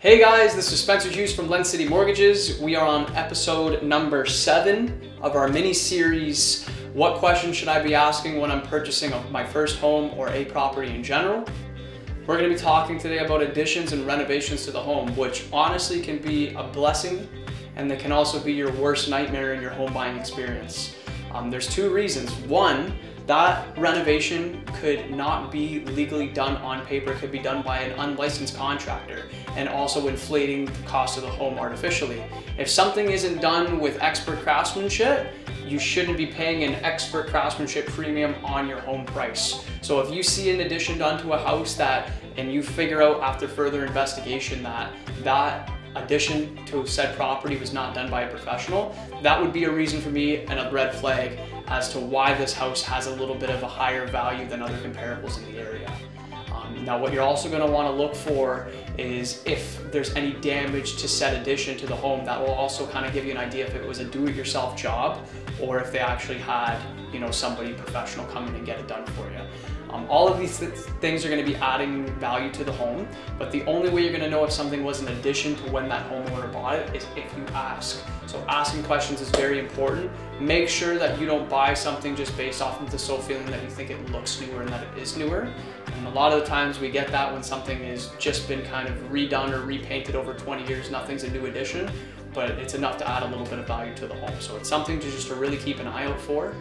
Hey guys, this is Spencer Hughes from Lens City Mortgages. We are on episode number 7 of our mini series, What Questions Should I Be Asking When I'm Purchasing My First Home or a Property in General? We're going to be talking today about additions and renovations to the home, which honestly can be a blessing and they can also be your worst nightmare in your home buying experience. There's two reasons. One, that renovation could not be legally done on paper, could be done by an unlicensed contractor, and also inflating the cost of the home artificially. If something isn't done with expert craftsmanship, you shouldn't be paying an expert craftsmanship premium on your home price. So if you see an addition done to a house that, and you figure out after further investigation that that addition to said property was not done by a professional, that would be a reason for me and a red flag as to why this house has a little bit of a higher value than other comparables in the area. Now what you're also going to want to look for is if there's any damage to said addition to the home. That will also kind of give you an idea if it was a do-it-yourself job or if they actually had, you know, somebody professional come in and get it done for you. All of these things are going to be adding value to the home, but the only way you're going to know if something was an addition to when that homeowner bought it is if you ask. So asking questions is very important. Make sure that you don't buy something just based off of the sole feeling that you think it looks newer and that it is newer. And a lot of the times we get that when something has just been kind of redone or repainted over 20 years, nothing's a new addition, but it's enough to add a little bit of value to the home. So it's something to just to really keep an eye out for.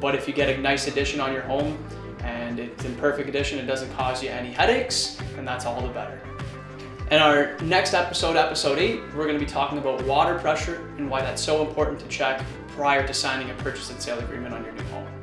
But if you get a nice addition on your home, and it's in perfect condition, it doesn't cause you any headaches, and that's all the better. In our next episode, episode 8, we're going to be talking about water pressure and why that's so important to check prior to signing a purchase and sale agreement on your new home.